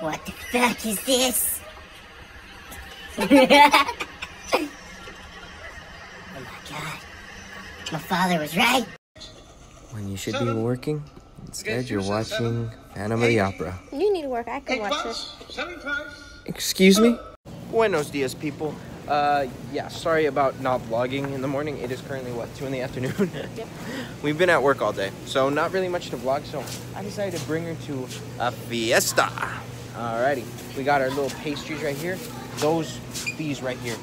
What the fuck is this? Oh my God. My father was right. When you should be working, instead you're watching Phantom of the Opera. You need to work, I can watch this. Excuse me? Buenos dias, people. Yeah, sorry about not vlogging in the morning. It is currently, what, 2 in the afternoon? Yep. We've been at work all day, so not really much to vlog, so I decided to bring her to a fiesta. Alrighty, we got our little pastries right here. These right here,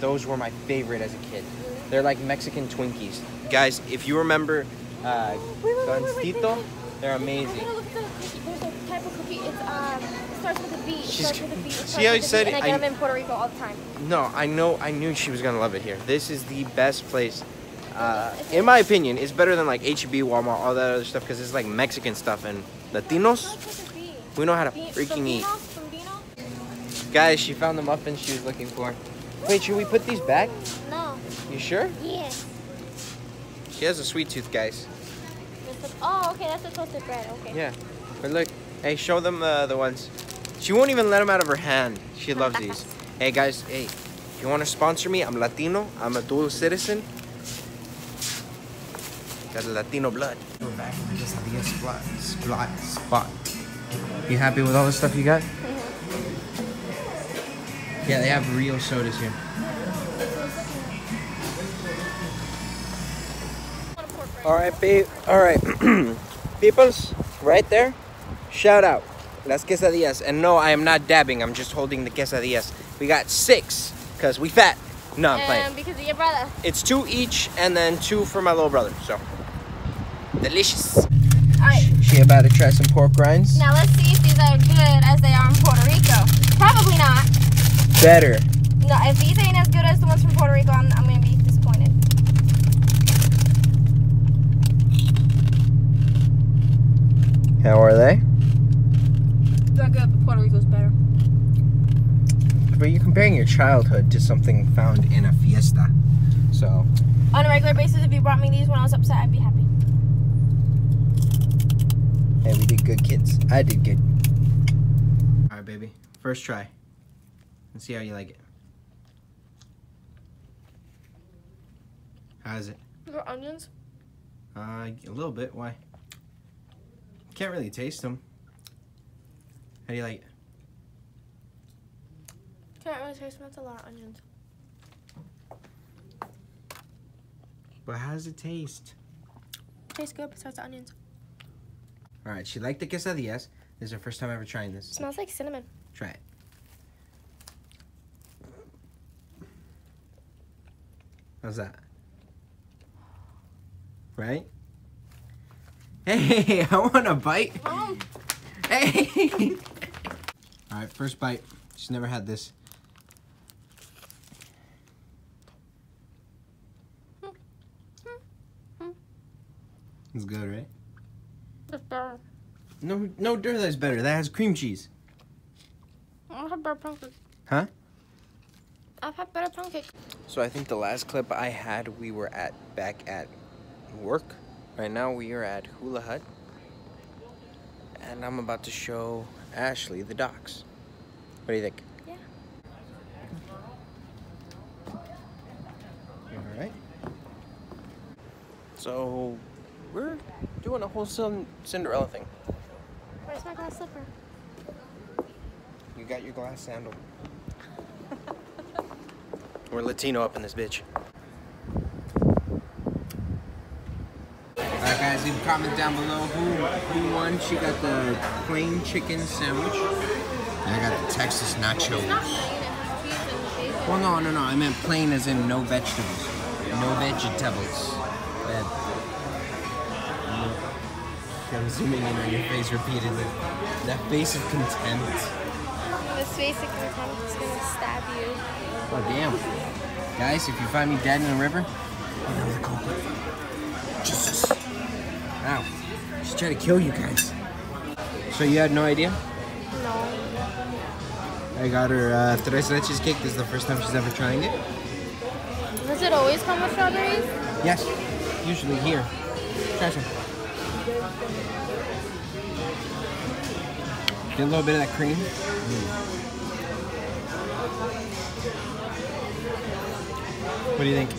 those were my favorite as a kid. They're like Mexican Twinkies. Guys, if you remember Gansito, they're amazing. She always said I get them in Puerto Rico all the time. No, I knew she was gonna love it here. This is the best place, in my opinion. It's better than like H-E-B, Walmart, all that other stuff, because it's like Mexican stuff, and Latinos, we know how to freaking eat. Guys, she found the muffins she was looking for. Wait, should we put these back? No. You sure? Yes. She has a sweet tooth, guys. Oh, okay, that's the toasted bread. Okay. Yeah, but look, hey, show them the ones. She won't even let them out of her hand. She loves these. Hey guys, hey, if you want to sponsor me, I'm Latino. I'm a dual citizen. Got Latino blood. We're back in just the spot. You happy with all the stuff you got? Mm-hmm. Yeah, they have real sodas here. All right, babe. All right, peoples, right there. Shout out. Las quesadillas, and no, I am not dabbing, I'm just holding the quesadillas. We got 6, because we fat. No, I'm playing. Because of your brother. It's 2 each, and then 2 for my little brother, so. Delicious. All right. She about to try some pork rinds. Now let's see if these are good as they are in Puerto Rico. Probably not. Better. No, if these ain't as good as the ones from Puerto Rico, I'm going to be disappointed. How are they? They're good, but Puerto Rico's better. But you're comparing your childhood to something found in a fiesta, so. On a regular basis, if you brought me these when I was upset, I'd be happy. Hey, we did good, kids. I did good. All right, baby. First try. Let's see how you like it. How is it? Is there onions? A little bit. Why? Can't really taste them. How do you like it? Can't really taste, that's a lot of onions. But how does it taste? Tastes good besides the onions. Alright, she liked the quesadillas. This is her first time ever trying this. It smells like cinnamon. Try it. How's that? Right? Hey, I want a bite. Mom. Hey! Alright, first bite. She's never had this. It's good, right? It's better. No, that's better. That has cream cheese. I've had better pancakes. Huh? I've had better pancakes. So I think the last clip I had, we were back at work. Right now we are at Hula Hut. And I'm about to show Ashley the docks. What do you think? Yeah. All right. So we're doing a whole Cinderella thing. Where's my glass slipper? You got your glass sandal. We're Latino up in this bitch. Guys, leave a comment down below who won. She got the plain chicken sandwich. And I got the Texas nachos. Well, no. I meant plain as in no vegetables. No vegetables. I'm zooming in on your face repeatedly. That face of contempt. This face of contempt is going to stab you. Oh, damn. Guys, if you find me dead in the river, you know the culprit. Jesus. Wow, she's trying to kill you guys. So you had no idea? No. I got her tres leches cake. This is the first time she's ever trying it. Does it always come with strawberries? Yes, usually here. Try some. Get a little bit of that cream. What do you think?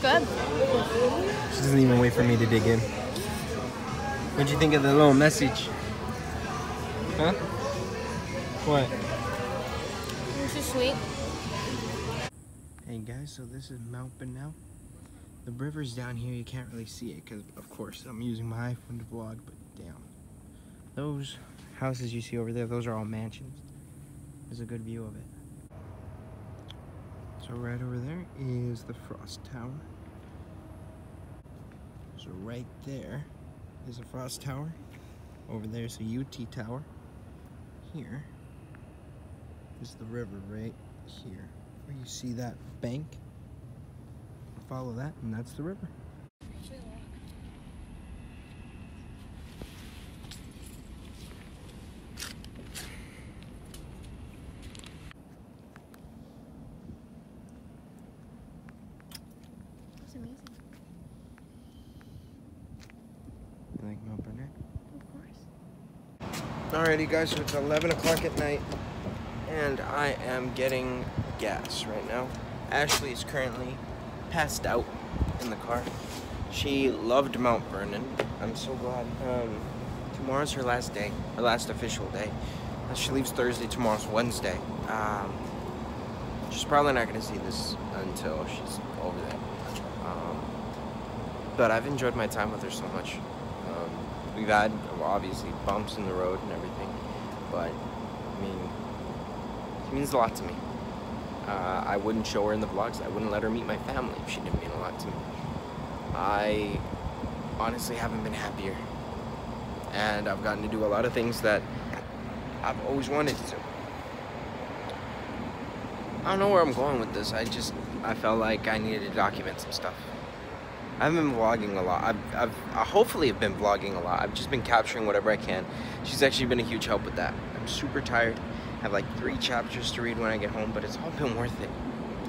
Good. She doesn't even wait for me to dig in. What'd you think of the little message? Huh? What? This is sweet. Hey guys, so this is Mount Bonnell. The river's down here, you can't really see it because, of course, I'm using my iPhone to vlog, but damn. Those houses you see over there, those are all mansions. There's a good view of it. So right over there is the Frost Tower. So right there is the Frost Tower. Over there is the UT Tower. Here is the river right here. Where you see that bank? Follow that, and that's the river. That's amazing. You like Mount Vernon? Of course. Alrighty guys, so it's 11 o'clock at night, and I am getting gas right now. Ashley is currently passed out in the car. She loved Mount Vernon. I'm so glad. Tomorrow's her last day, her last official day. She leaves Thursday, tomorrow's Wednesday. She's probably not gonna see this until she's over there. But I've enjoyed my time with her so much. We've had, obviously, bumps in the road and everything, but I mean, she means a lot to me. I wouldn't show her in the vlogs. I wouldn't let her meet my family if she didn't mean a lot to me. I honestly haven't been happier. And I've gotten to do a lot of things that I've always wanted to do. I don't know where I'm going with this. I felt like I needed to document some stuff. I haven't been vlogging a lot. I hopefully have been vlogging a lot. I've just been capturing whatever I can. She's actually been a huge help with that. I'm super tired. I have like 3 chapters to read when I get home, but it's all been worth it.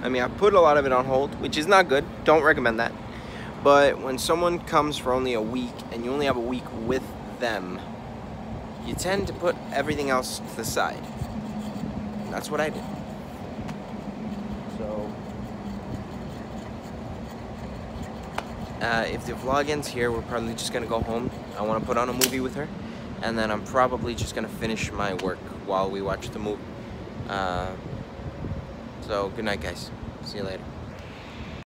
I mean, I put a lot of it on hold, which is not good. Don't recommend that. But when someone comes for only a week and you only have a week with them, you tend to put everything else to the side. And that's what I did. So, if the vlog ends here, we're probably just gonna go home. I wanna put on a movie with her. And then I'm probably just gonna finish my work while we watch the movie. So good night guys, see you later.